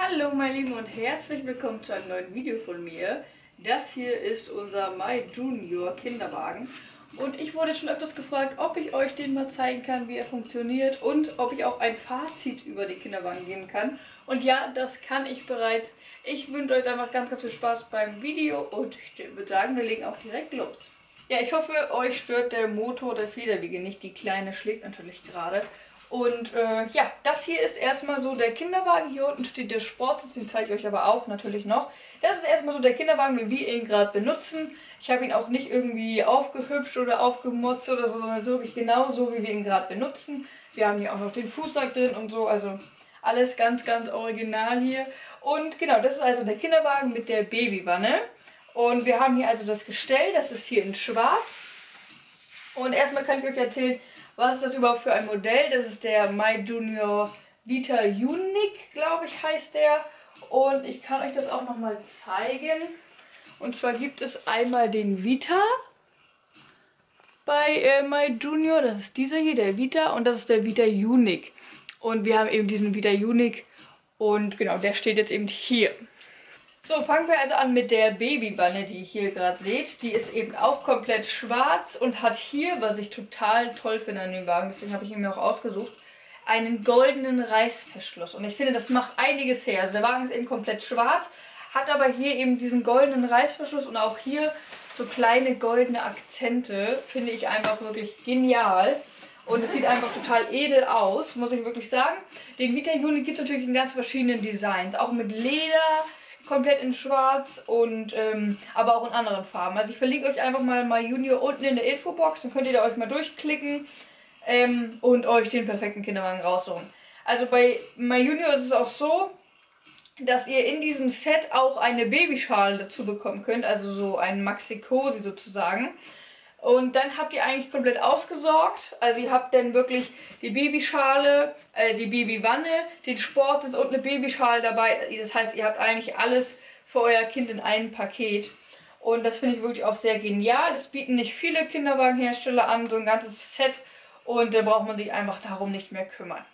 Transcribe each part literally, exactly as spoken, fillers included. Hallo meine Lieben und herzlich willkommen zu einem neuen Video von mir. Das hier ist unser My Junior Kinderwagen. Und ich wurde schon öfters gefragt, ob ich euch den mal zeigen kann, wie er funktioniert und ob ich auch ein Fazit über den Kinderwagen geben kann. Und ja, das kann ich bereits. Ich wünsche euch einfach ganz, ganz viel Spaß beim Video und ich würde sagen, wir legen auch direkt los. Ja, ich hoffe, euch stört der Motor der Federwiege nicht. Die Kleine schlägt natürlich gerade. Und äh, ja, das hier ist erstmal so der Kinderwagen. Hier unten steht der Sportsitz, den zeige ich euch aber auch natürlich noch. Das ist erstmal so der Kinderwagen, wie wir ihn gerade benutzen. Ich habe ihn auch nicht irgendwie aufgehübscht oder aufgemotzt oder so, sondern wirklich genau so, wie wir ihn gerade benutzen. Wir haben hier auch noch den Fußsack drin und so, also alles ganz, ganz original hier. Und genau, das ist also der Kinderwagen mit der Babywanne. Und wir haben hier also das Gestell, das ist hier in schwarz. Und erstmal kann ich euch erzählen, was ist das überhaupt für ein Modell? Das ist der My Junior Vita Unique, glaube ich, heißt der. Und ich kann euch das auch nochmal zeigen. Und zwar gibt es einmal den Vita bei äh, My Junior. Das ist dieser hier, der Vita. Und das ist der Vita Unique. Und wir haben eben diesen Vita Unique. Und genau, der steht jetzt eben hier. So, fangen wir also an mit der Babywanne, die ihr hier gerade seht. Die ist eben auch komplett schwarz und hat hier, was ich total toll finde an dem Wagen, deswegen habe ich ihn mir auch ausgesucht, einen goldenen Reißverschluss. Und ich finde, das macht einiges her. Also der Wagen ist eben komplett schwarz, hat aber hier eben diesen goldenen Reißverschluss und auch hier so kleine goldene Akzente. Finde ich einfach wirklich genial. Und es sieht einfach total edel aus, muss ich wirklich sagen. Den Vita Unique gibt es natürlich in ganz verschiedenen Designs, auch mit Leder, komplett in schwarz und ähm, aber auch in anderen Farben. Also ich verlinke euch einfach mal My Junior unten in der Infobox, dann könnt ihr da euch mal durchklicken ähm, und euch den perfekten Kinderwagen raussuchen. Also bei My Junior ist es auch so, dass ihr in diesem Set auch eine Babyschale dazu bekommen könnt, also so einen Maxi-Cosi sozusagen. Und dann habt ihr eigentlich komplett ausgesorgt. Also ihr habt dann wirklich die Babyschale, äh, die Babywanne, den Sportsitz und eine Babyschale dabei. Das heißt, ihr habt eigentlich alles für euer Kind in einem Paket. Und das finde ich wirklich auch sehr genial. Es bieten nicht viele Kinderwagenhersteller an, so ein ganzes Set. Und da braucht man sich einfach darum nicht mehr kümmern.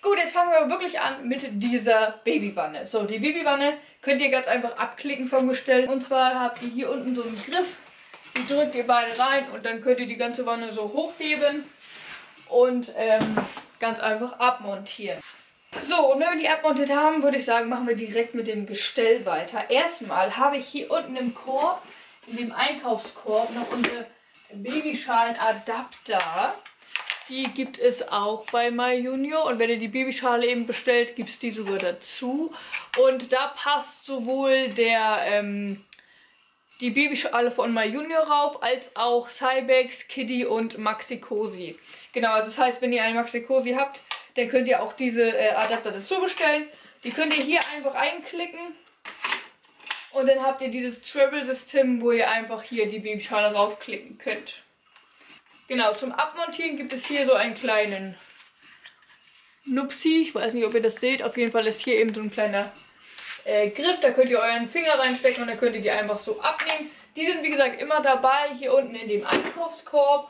Gut, jetzt fangen wir wirklich an mit dieser Babywanne. So, die Babywanne könnt ihr ganz einfach abklicken vom Gestell. Und zwar habt ihr hier unten so einen Griff. Die drückt ihr beide rein und dann könnt ihr die ganze Wanne so hochheben und ähm, ganz einfach abmontieren. So, und wenn wir die abmontiert haben, würde ich sagen, machen wir direkt mit dem Gestell weiter. Erstmal habe ich hier unten im Korb, in dem Einkaufskorb, noch unsere Babyschalenadapter. Die gibt es auch bei My Junior und wenn ihr die Babyschale eben bestellt, gibt es die sogar dazu. Und da passt sowohl der... Ähm, die Babyschale von My Junior rauf, als auch Cybex, Kitty und Maxi-Cosi. Genau, also das heißt, wenn ihr eine Maxi-Cosi habt, dann könnt ihr auch diese äh, Adapter dazu bestellen. Die könnt ihr hier einfach einklicken und dann habt ihr dieses Travel-System, wo ihr einfach hier die Babyschale raufklicken könnt. Genau, zum Abmontieren gibt es hier so einen kleinen Nupsi. Ich weiß nicht, ob ihr das seht. Auf jeden Fall ist hier eben so ein kleiner Äh, Griff, da könnt ihr euren Finger reinstecken und dann könnt ihr die einfach so abnehmen. Die sind wie gesagt immer dabei, hier unten in dem Einkaufskorb.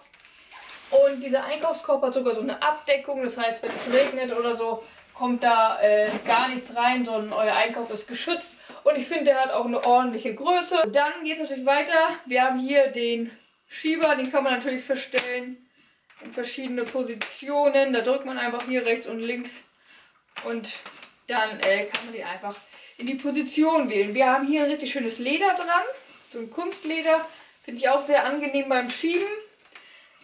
Und dieser Einkaufskorb hat sogar so eine Abdeckung, das heißt, wenn es regnet oder so, kommt da äh, gar nichts rein, sondern euer Einkauf ist geschützt. Und ich finde, der hat auch eine ordentliche Größe. Und dann geht es natürlich weiter. Wir haben hier den Schieber, den kann man natürlich verstellen in verschiedene Positionen. Da drückt man einfach hier rechts und links und dann äh, kann man den einfach in die Position wählen. Wir haben hier ein richtig schönes Leder dran, so ein Kunstleder, finde ich auch sehr angenehm beim Schieben.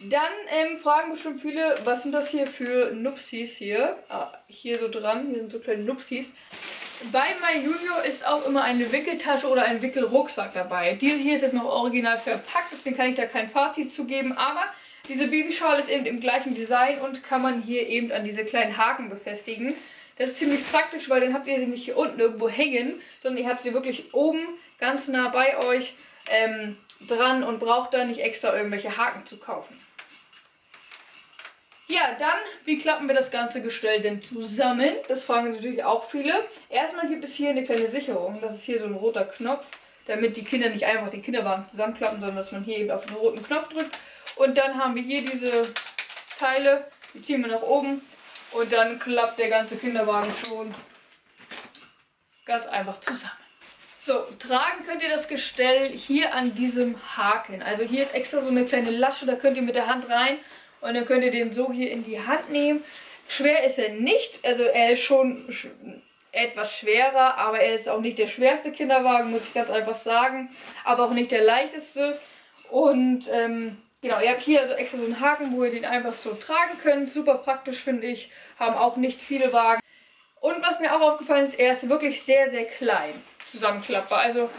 Dann ähm, fragen bestimmt viele, was sind das hier für Nupsis hier? Ah, hier so dran, hier sind so kleine Nupsis. Bei My Junior ist auch immer eine Wickeltasche oder ein Wickelrucksack dabei. Diese hier ist jetzt noch original verpackt, deswegen kann ich da kein Fazit zu geben, aber diese Babyschale ist eben im gleichen Design und kann man hier eben an diese kleinen Haken befestigen. Das ist ziemlich praktisch, weil dann habt ihr sie nicht hier unten irgendwo hängen, sondern ihr habt sie wirklich oben ganz nah bei euch ähm, dran und braucht da nicht extra irgendwelche Haken zu kaufen. Ja, dann, wie klappen wir das ganze Gestell denn zusammen? Das fragen natürlich auch viele. Erstmal gibt es hier eine kleine Sicherung. Das ist hier so ein roter Knopf, damit die Kinder nicht einfach den Kinderwagen zusammenklappen, sondern dass man hier eben auf den roten Knopf drückt. Und dann haben wir hier diese Teile, die ziehen wir nach oben. Und dann klappt der ganze Kinderwagen schon ganz einfach zusammen. So, tragen könnt ihr das Gestell hier an diesem Haken. Also hier ist extra so eine kleine Lasche, da könnt ihr mit der Hand rein und dann könnt ihr den so hier in die Hand nehmen. Schwer ist er nicht, also er ist schon etwas schwerer, aber er ist auch nicht der schwerste Kinderwagen, muss ich ganz einfach sagen. Aber auch nicht der leichteste. Und ähm, genau, ihr habt hier also extra so einen Haken, wo ihr den einfach so tragen könnt. Super praktisch, finde ich. Haben auch nicht viele Wagen. Und was mir auch aufgefallen ist, er ist wirklich sehr, sehr klein zusammenklappbar. Also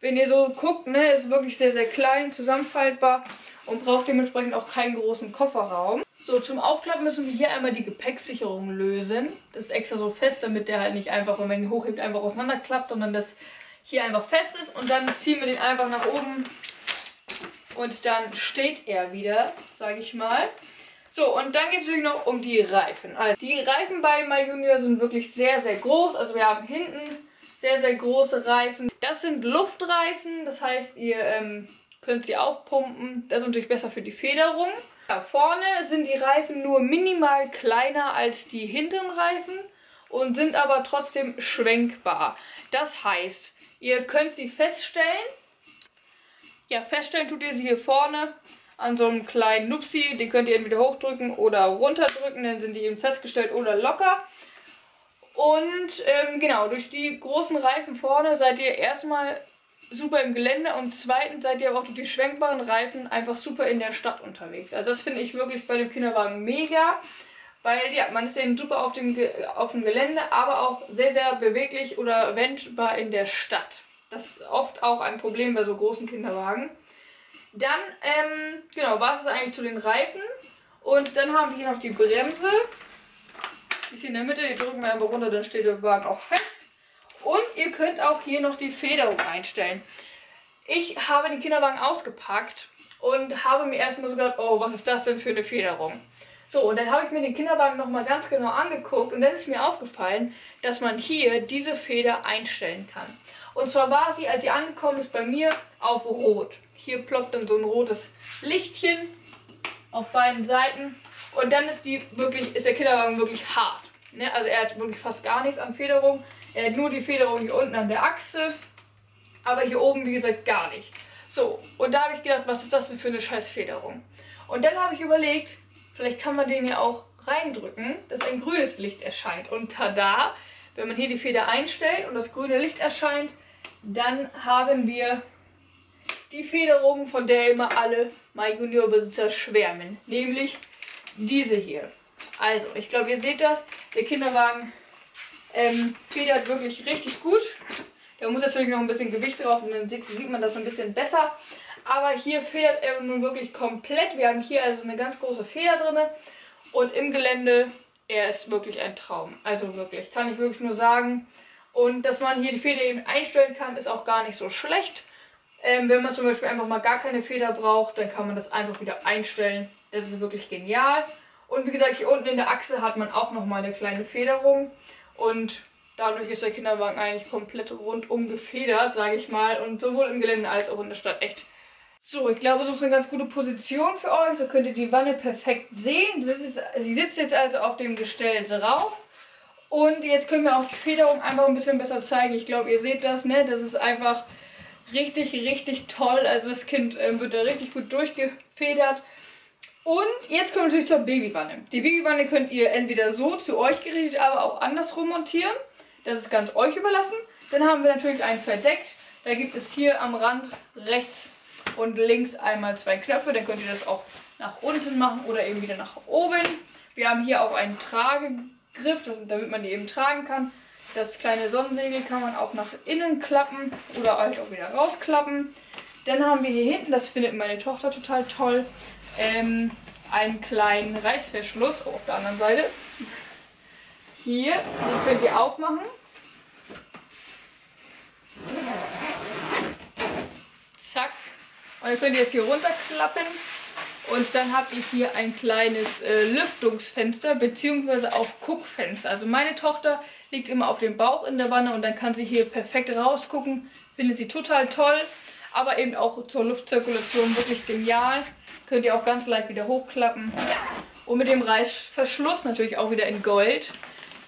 wenn ihr so guckt, ne, ist wirklich sehr, sehr klein zusammenfaltbar und braucht dementsprechend auch keinen großen Kofferraum. So, zum Aufklappen müssen wir hier einmal die Gepäcksicherung lösen. Das ist extra so fest, damit der halt nicht einfach, wenn man ihn hochhebt, einfach auseinanderklappt, sondern das hier einfach fest ist. Und dann ziehen wir den einfach nach oben und dann steht er wieder, sage ich mal. So, und dann geht es natürlich noch um die Reifen. Also die Reifen bei My Junior sind wirklich sehr, sehr groß. Also wir haben hinten sehr, sehr große Reifen. Das sind Luftreifen, das heißt, ihr ähm, könnt sie aufpumpen. Das ist natürlich besser für die Federung. Ja, vorne sind die Reifen nur minimal kleiner als die hinteren Reifen und sind aber trotzdem schwenkbar. Das heißt, ihr könnt sie feststellen. Ja, feststellen tut ihr sie hier vorne an so einem kleinen Nupsi. Den könnt ihr entweder hochdrücken oder runterdrücken, dann sind die eben festgestellt oder locker. Und ähm, genau, durch die großen Reifen vorne seid ihr erstmal super im Gelände und zweitens seid ihr aber auch durch die schwenkbaren Reifen einfach super in der Stadt unterwegs. Also das finde ich wirklich bei dem Kinderwagen mega, weil ja, man ist eben super auf dem, auf dem Gelände, aber auch sehr, sehr beweglich oder wendbar in der Stadt. Das ist oft auch ein Problem bei so großen Kinderwagen. Dann, ähm, genau, war es eigentlich zu den Reifen und dann haben wir hier noch die Bremse. Ist hier in der Mitte, die drücken wir einfach runter, dann steht der Wagen auch fest. Und ihr könnt auch hier noch die Federung einstellen. Ich habe den Kinderwagen ausgepackt und habe mir erstmal so gedacht, oh, was ist das denn für eine Federung? So, und dann habe ich mir den Kinderwagen nochmal ganz genau angeguckt und dann ist mir aufgefallen, dass man hier diese Feder einstellen kann. Und zwar war sie, als sie angekommen ist, bei mir auf Rot. Hier ploppt dann so ein rotes Lichtchen auf beiden Seiten. Und dann ist, die wirklich, ist der Kinderwagen wirklich hart. Ne? Also er hat wirklich fast gar nichts an Federung. Er hat nur die Federung hier unten an der Achse. Aber hier oben, wie gesagt, gar nicht. So, und da habe ich gedacht, was ist das denn für eine scheiß Federung? Und dann habe ich überlegt, vielleicht kann man den ja auch reindrücken, dass ein grünes Licht erscheint. Und tada, wenn man hier die Feder einstellt und das grüne Licht erscheint, dann haben wir die Federung, von der immer alle My Junior Besitzer schwärmen. Nämlich diese hier. Also, ich glaube, ihr seht das. Der Kinderwagen ähm, federt wirklich richtig gut. Da muss natürlich noch ein bisschen Gewicht drauf und dann sieht, sieht man das ein bisschen besser. Aber hier federt er nun wirklich komplett. Wir haben hier also eine ganz große Feder drin. Und im Gelände, er ist wirklich ein Traum. Also wirklich, kann ich wirklich nur sagen. Und dass man hier die Feder eben einstellen kann, ist auch gar nicht so schlecht. Ähm, wenn man zum Beispiel einfach mal gar keine Feder braucht, dann kann man das einfach wieder einstellen. Das ist wirklich genial. Und wie gesagt, hier unten in der Achse hat man auch nochmal eine kleine Federung. Und dadurch ist der Kinderwagen eigentlich komplett rundum gefedert, sage ich mal. Und sowohl im Gelände als auch in der Stadt echt. So, ich glaube, so ist eine ganz gute Position für euch. So könnt ihr die Wanne perfekt sehen. Sie sitzt jetzt also auf dem Gestell drauf. Und jetzt können wir auch die Federung einfach ein bisschen besser zeigen. Ich glaube, ihr seht das, ne? Das ist einfach richtig, richtig toll. Also das Kind äh, wird da richtig gut durchgefedert. Und jetzt kommen wir natürlich zur Babywanne. Die Babywanne könnt ihr entweder so zu euch gerichtet, aber auch andersrum montieren. Das ist ganz euch überlassen. Dann haben wir natürlich einen Verdeck. Da gibt es hier am Rand rechts und links einmal zwei Knöpfe. Dann könnt ihr das auch nach unten machen oder eben wieder nach oben. Wir haben hier auch einen Tragegriff, damit man die eben tragen kann. Das kleine Sonnensegel kann man auch nach innen klappen oder halt auch wieder rausklappen. Dann haben wir hier hinten, das findet meine Tochter total toll, ähm, einen kleinen Reißverschluss auf der anderen Seite. Hier, den könnt ihr aufmachen. Zack. Und dann könnt ihr es hier runterklappen. Und dann habt ihr hier ein kleines äh, Lüftungsfenster beziehungsweise auch Guckfenster. Also meine Tochter liegt immer auf dem Bauch in der Wanne und dann kann sie hier perfekt rausgucken. Findet sie total toll. Aber eben auch zur Luftzirkulation wirklich genial. Könnt ihr auch ganz leicht wieder hochklappen. Und mit dem Reißverschluss natürlich auch wieder in Gold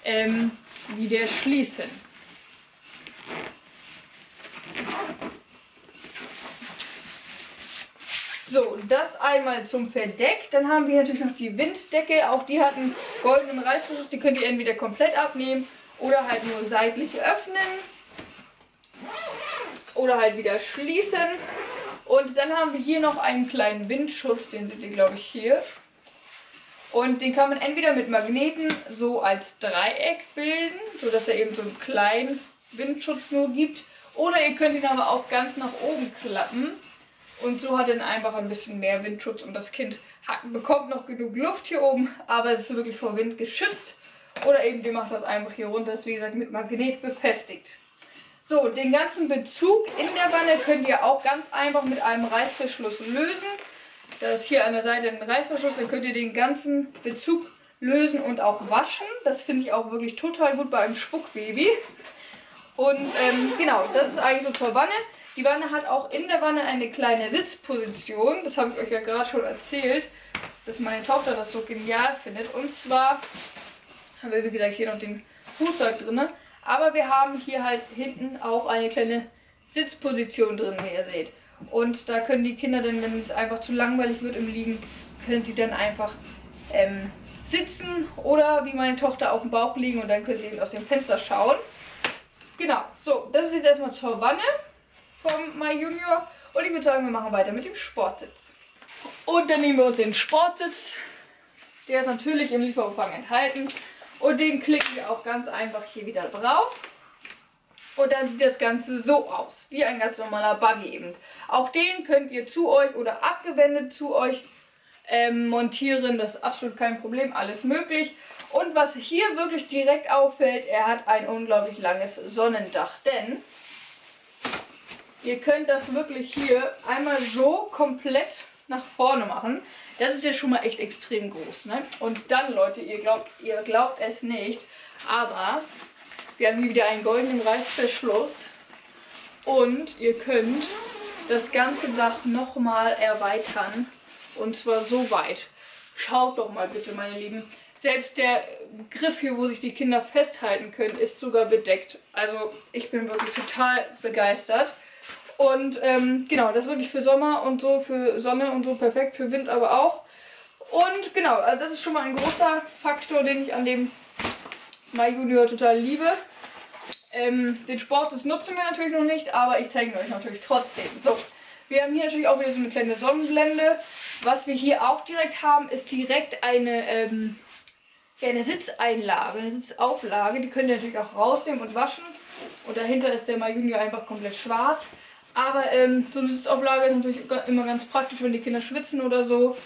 ähm, wieder schließen. So, das einmal zum Verdeck. Dann haben wir natürlich noch die Winddecke. Auch die hat einen goldenen Reißverschluss. Die könnt ihr entweder komplett abnehmen oder halt nur seitlich öffnen. Oder halt wieder schließen. Und dann haben wir hier noch einen kleinen Windschutz. Den seht ihr, glaube ich, hier. Und den kann man entweder mit Magneten so als Dreieck bilden, sodass er eben so einen kleinen Windschutz nur gibt. Oder ihr könnt ihn aber auch ganz nach oben klappen. Und so hat er dann einfach ein bisschen mehr Windschutz und das Kind bekommt noch genug Luft hier oben, aber es ist wirklich vor Wind geschützt. Oder eben, ihr macht das einfach hier runter, ist wie gesagt mit Magnet befestigt. So, den ganzen Bezug in der Wanne könnt ihr auch ganz einfach mit einem Reißverschluss lösen. Da ist hier an der Seite ein Reißverschluss, dann könnt ihr den ganzen Bezug lösen und auch waschen. Das finde ich auch wirklich total gut bei einem Spuckbaby. Und ähm, genau, das ist eigentlich so zur Wanne. Die Wanne hat auch in der Wanne eine kleine Sitzposition. Das habe ich euch ja gerade schon erzählt, dass meine Tochter das so genial findet. Und zwar haben wir, wie gesagt, hier noch den Fußsack drin. Aber wir haben hier halt hinten auch eine kleine Sitzposition drin, wie ihr seht. Und da können die Kinder dann, wenn es einfach zu langweilig wird im Liegen, können sie dann einfach ähm, sitzen oder wie meine Tochter auf dem Bauch liegen und dann können sie eben aus dem Fenster schauen. Genau, so, das ist jetzt erstmal zur Wanne vom My Junior und ich würde sagen, wir machen weiter mit dem Sportsitz. Und dann nehmen wir uns den Sportsitz, der ist natürlich im Lieferumfang enthalten und den klicken wir auch ganz einfach hier wieder drauf und dann sieht das Ganze so aus, wie ein ganz normaler Buggy eben. Auch den könnt ihr zu euch oder abgewendet zu euch ähm, montieren, das ist absolut kein Problem, alles möglich. Und was hier wirklich direkt auffällt, er hat ein unglaublich langes Sonnendach, denn ihr könnt das wirklich hier einmal so komplett nach vorne machen. Das ist ja schon mal echt extrem groß, ne? Und dann, Leute, ihr glaubt, ihr glaubt es nicht, aber wir haben hier wieder einen goldenen Reißverschluss und ihr könnt das ganze Dach nochmal erweitern und zwar so weit. Schaut doch mal bitte, meine Lieben. Selbst der Griff hier, wo sich die Kinder festhalten können, ist sogar bedeckt. Also ich bin wirklich total begeistert. Und ähm, genau, das ist wirklich für Sommer und so, für Sonne und so perfekt, für Wind aber auch. Und genau, also das ist schon mal ein großer Faktor, den ich an dem My Junior total liebe. Ähm, den Sport, das nutzen wir natürlich noch nicht, aber ich zeige euch natürlich trotzdem. So, wir haben hier natürlich auch wieder so eine kleine Sonnenblende. Was wir hier auch direkt haben, ist direkt eine, ähm, ja, eine Sitzeinlage, eine Sitzauflage. Die könnt ihr natürlich auch rausnehmen und waschen. Und dahinter ist der My Junior einfach komplett schwarz. Aber ähm, so eine Sitzauflage ist natürlich immer ganz praktisch, wenn die Kinder schwitzen oder so.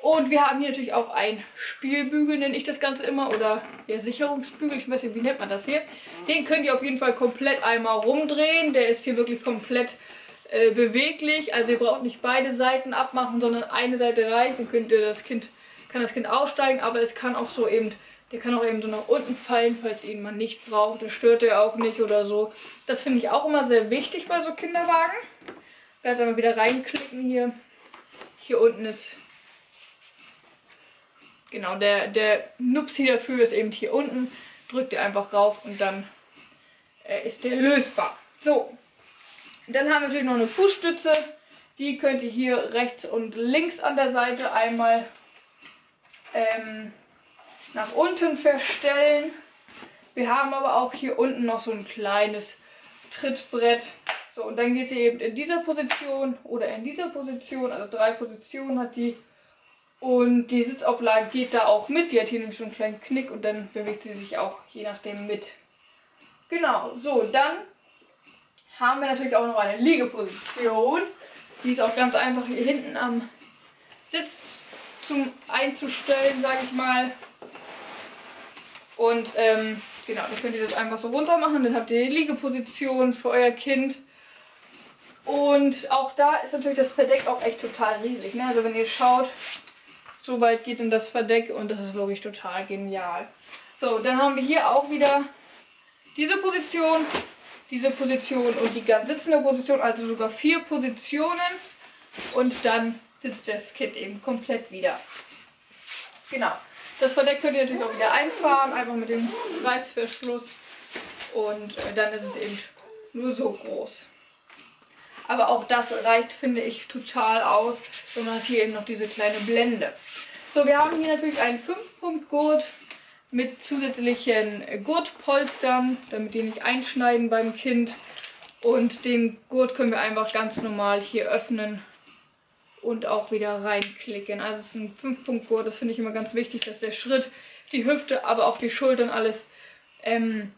Und wir haben hier natürlich auch einen Spielbügel, nenne ich das Ganze immer. Oder ja, Sicherungsbügel, ich weiß nicht, wie nennt man das hier. Den könnt ihr auf jeden Fall komplett einmal rumdrehen. Der ist hier wirklich komplett äh, beweglich. Also ihr braucht nicht beide Seiten abmachen, sondern eine Seite reicht. Dann könnt ihr das Kind, kann das Kind aussteigen, aber es kann auch so eben... Der kann auch eben so nach unten fallen, falls ihn man nicht braucht. Das stört er auch nicht oder so. Das finde ich auch immer sehr wichtig bei so Kinderwagen. Ich werde mal wieder reinklicken hier. Hier unten ist... Genau, der, der Nupsi dafür ist eben hier unten. Drückt ihr einfach rauf und dann äh, ist der lösbar. So, dann haben wir natürlich noch eine Fußstütze. Die könnt ihr hier rechts und links an der Seite einmal... Ähm, nach unten verstellen. Wir haben aber auch hier unten noch so ein kleines Trittbrett. So, und dann geht sie eben in dieser Position oder in dieser Position. Also drei Positionen hat die. Und die Sitzauflage geht da auch mit. Die hat hier nämlich so einen kleinen Knick und dann bewegt sie sich auch je nachdem mit. Genau, so, dann haben wir natürlich auch noch eine Liegeposition. Die ist auch ganz einfach hier hinten am Sitz zum einzustellen, sage ich mal. Und ähm, genau, dann könnt ihr das einfach so runter machen, dann habt ihr die Liegeposition für euer Kind. Und auch da ist natürlich das Verdeck auch echt total riesig, ne? Also wenn ihr schaut, so weit geht in das Verdeck und das ist wirklich total genial. So, dann haben wir hier auch wieder diese Position, diese Position und die ganz sitzende Position, also sogar vier Positionen. Und dann sitzt das Kind eben komplett wieder. Genau. Das Verdeck könnt ihr natürlich auch wieder einfahren, einfach mit dem Reißverschluss und äh, dann ist es eben nur so groß. Aber auch das reicht, finde ich, total aus. Und man hat hier eben noch diese kleine Blende. So, wir haben hier natürlich einen fünf Punkt Gurt mit zusätzlichen Gurtpolstern, damit die nicht einschneiden beim Kind. Und den Gurt können wir einfach ganz normal hier öffnen und auch wieder reinklicken. Also es ist ein fünf Punkt Gurt, das finde ich immer ganz wichtig, dass der Schritt, die Hüfte, aber auch die Schultern alles ähm,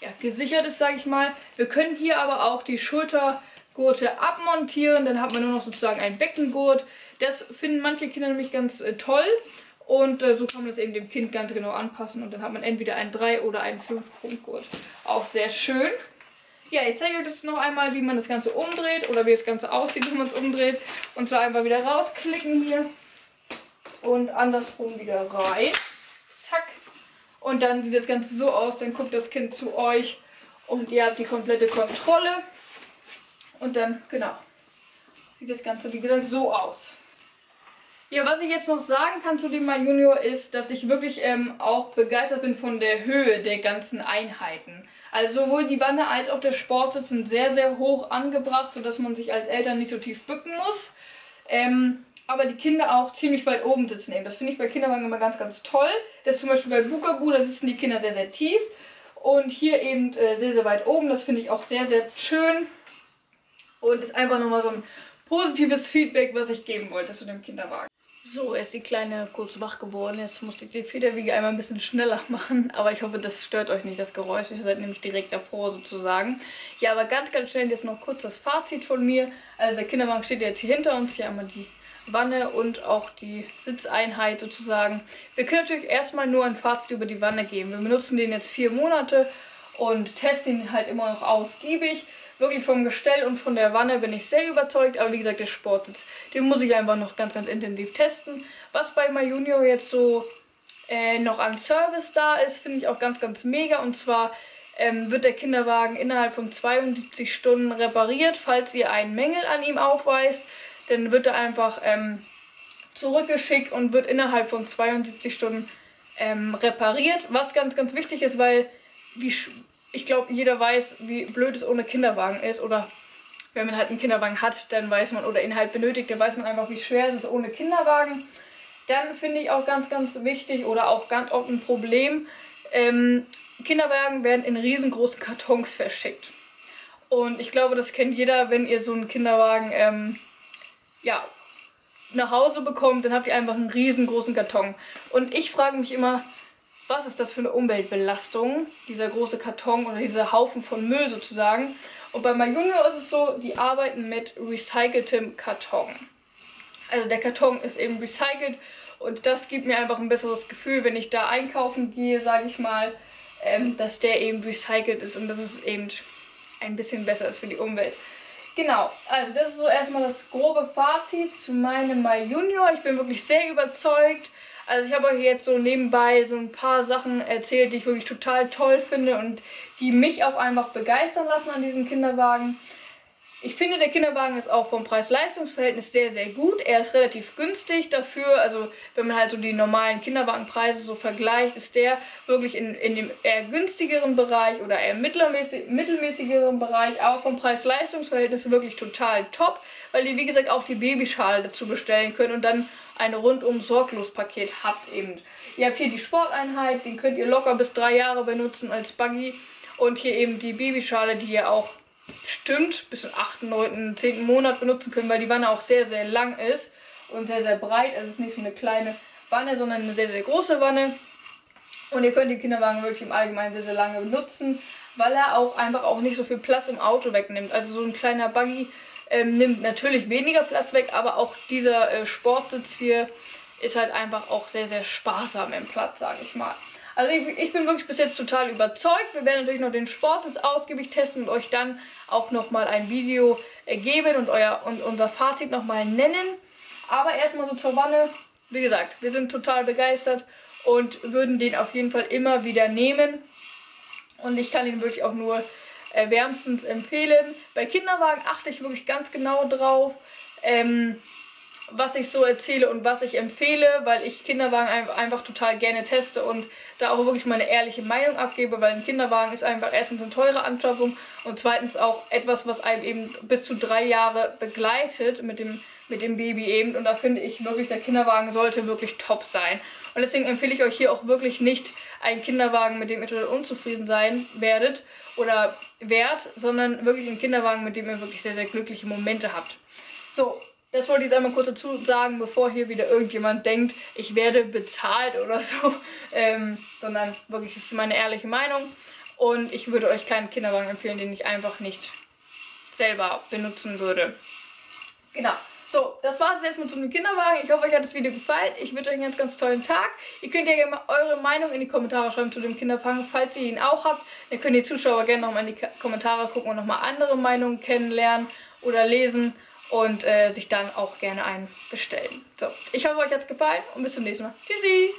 ja, gesichert ist, sage ich mal. Wir können hier aber auch die Schulter... Gurte abmontieren, dann hat man nur noch sozusagen einen Beckengurt. Das finden manche Kinder nämlich ganz äh, toll und äh, so kann man das eben dem Kind ganz genau anpassen und dann hat man entweder einen drei- oder einen fünf Punkt Gurt. Auch sehr schön. Ja, ich zeige euch jetzt noch einmal, wie man das Ganze umdreht oder wie das Ganze aussieht, wenn man es umdreht. Und zwar einfach wieder rausklicken hier und andersrum wieder rein. Zack. Und dann sieht das Ganze so aus, dann guckt das Kind zu euch und ihr habt die komplette Kontrolle. Und dann, genau, sieht das Ganze, wie gesagt, so aus. Ja, was ich jetzt noch sagen kann zu dem My Junior ist, dass ich wirklich ähm, auch begeistert bin von der Höhe der ganzen Einheiten. Also sowohl die Wanne als auch der Sportsitz sind sehr, sehr hoch angebracht, sodass man sich als Eltern nicht so tief bücken muss. Ähm, aber die Kinder auch ziemlich weit oben sitzen eben. Das finde ich bei Kinderwagen immer ganz, ganz toll. Das ist zum Beispiel bei Bugaboo, da sitzen die Kinder sehr, sehr tief. Und hier eben äh, sehr, sehr weit oben. Das finde ich auch sehr, sehr schön. Und ist einfach nochmal so ein positives Feedback, was ich geben wollte zu dem Kinderwagen. So, jetzt ist die Kleine kurz wach geworden. Jetzt muss ich die Federwiege einmal ein bisschen schneller machen. Aber ich hoffe, das stört euch nicht, das Geräusch. Ihr seid nämlich direkt davor sozusagen. Ja, aber ganz, ganz schnell jetzt noch kurz das Fazit von mir. Also der Kinderwagen steht jetzt hier hinter uns. Hier einmal die Wanne und auch die Sitzeinheit sozusagen. Wir können natürlich erstmal nur ein Fazit über die Wanne geben. Wir benutzen den jetzt vier Monate und testen ihn halt immer noch ausgiebig. Wirklich vom Gestell und von der Wanne bin ich sehr überzeugt, aber wie gesagt, der Sportsitz, den muss ich einfach noch ganz, ganz intensiv testen. Was bei My Junior jetzt so äh, noch an Service da ist, finde ich auch ganz, ganz mega. Und zwar ähm, wird der Kinderwagen innerhalb von zweiundsiebzig Stunden repariert, falls ihr einen Mängel an ihm aufweist. Dann wird er einfach ähm, zurückgeschickt und wird innerhalb von zweiundsiebzig Stunden ähm, repariert. Was ganz, ganz wichtig ist, weil... wie Ich glaube, jeder weiß, wie blöd es ohne Kinderwagen ist. Oder wenn man halt einen Kinderwagen hat, dann weiß man, oder ihn halt benötigt, dann weiß man einfach, wie schwer es ist ohne Kinderwagen. Dann finde ich auch ganz, ganz wichtig oder auch ganz oft ein Problem. Ähm, Kinderwagen werden in riesengroßen Kartons verschickt. Und ich glaube, das kennt jeder, wenn ihr so einen Kinderwagen ähm, ja, nach Hause bekommt, dann habt ihr einfach einen riesengroßen Karton. Und ich frage mich immer, was ist das für eine Umweltbelastung, dieser große Karton oder dieser Haufen von Müll sozusagen. Und bei My Junior ist es so, die arbeiten mit recyceltem Karton. Also der Karton ist eben recycelt und das gibt mir einfach ein besseres Gefühl, wenn ich da einkaufen gehe, sage ich mal, ähm, dass der eben recycelt ist und dass es eben ein bisschen besser ist für die Umwelt. Genau, also das ist so erstmal das grobe Fazit zu meinem My Junior. Ich bin wirklich sehr überzeugt. Also ich habe euch jetzt so nebenbei so ein paar Sachen erzählt, die ich wirklich total toll finde und die mich auch einfach begeistern lassen an diesem Kinderwagen. Ich finde, der Kinderwagen ist auch vom Preis-Leistungs-Verhältnis sehr, sehr gut. Er ist relativ günstig dafür. Also wenn man halt so die normalen Kinderwagenpreise so vergleicht, ist der wirklich in, in dem eher günstigeren Bereich oder eher mittelmäßig, mittelmäßigeren Bereich. Aber vom Preis-Leistungs-Verhältnis wirklich total top, weil ihr, wie gesagt, auch die Babyschale dazu bestellen könnt und dann ein Rundum-Sorglos-Paket habt eben. Ihr habt hier die Sporteinheit, den könnt ihr locker bis drei Jahre benutzen als Buggy. Und hier eben die Babyschale, die ihr auch bestimmt bis zum achten, neunten, zehnten Monat benutzen könnt, weil die Wanne auch sehr, sehr lang ist und sehr, sehr breit. Also es ist nicht so eine kleine Wanne, sondern eine sehr, sehr große Wanne. Und ihr könnt den Kinderwagen wirklich im Allgemeinen sehr, sehr lange benutzen, weil er auch einfach auch nicht so viel Platz im Auto wegnimmt. Also so ein kleiner Buggy Ähm, nimmt natürlich weniger Platz weg, aber auch dieser äh, Sportsitz hier ist halt einfach auch sehr, sehr sparsam im Platz, sage ich mal. Also ich, ich bin wirklich bis jetzt total überzeugt. Wir werden natürlich noch den Sportsitz ausgiebig testen und euch dann auch nochmal ein Video äh, geben und, euer, und unser Fazit nochmal nennen. Aber erstmal so zur Wanne. Wie gesagt, wir sind total begeistert und würden den auf jeden Fall immer wieder nehmen. Und ich kann ihn wirklich auch nur wärmstens empfehlen. Bei Kinderwagen achte ich wirklich ganz genau drauf, ähm, was ich so erzähle und was ich empfehle, weil ich Kinderwagen einfach total gerne teste und da auch wirklich meine ehrliche Meinung abgebe, weil ein Kinderwagen ist einfach erstens eine teure Anschaffung und zweitens auch etwas, was einem eben bis zu drei Jahre begleitet mit dem, mit dem Baby eben. Und da finde ich wirklich, der Kinderwagen sollte wirklich top sein. Und deswegen empfehle ich euch hier auch wirklich nicht einen Kinderwagen, mit dem ihr total unzufrieden sein werdet oder wert, sondern wirklich einen Kinderwagen, mit dem ihr wirklich sehr, sehr glückliche Momente habt. So, das wollte ich jetzt einmal kurz dazu sagen, bevor hier wieder irgendjemand denkt, ich werde bezahlt oder so. Ähm, sondern wirklich, das ist meine ehrliche Meinung. Und ich würde euch keinen Kinderwagen empfehlen, den ich einfach nicht selber benutzen würde. Genau. So, das war es jetzt mit so einem Kinderwagen. Ich hoffe, euch hat das Video gefallen. Ich wünsche euch einen ganz, ganz tollen Tag. Ihr könnt ja gerne mal eure Meinung in die Kommentare schreiben zu dem Kinderwagen, falls ihr ihn auch habt. Dann können die Zuschauer gerne nochmal in die Kommentare gucken und nochmal andere Meinungen kennenlernen oder lesen. Und äh, sich dann auch gerne einen bestellen. So, ich hoffe, euch hat es gefallen und bis zum nächsten Mal. Tschüssi!